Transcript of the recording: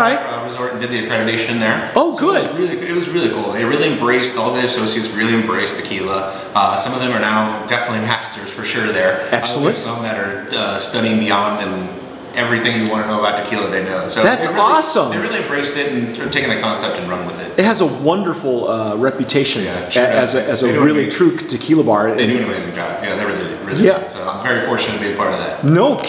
Resort and did the accreditation there. Oh, good. So it was really cool. They really embraced, all the associates really embraced tequila. Some of them are now definitely masters for sure there. Excellent. Some that are studying beyond and everything you want to know about tequila, they know. So that's awesome. They really embraced it and taken the concept and run with it. So. It has a wonderful reputation as a really true tequila bar. They do an amazing job. Yeah, they really do. So I'm very fortunate to be a part of that. No.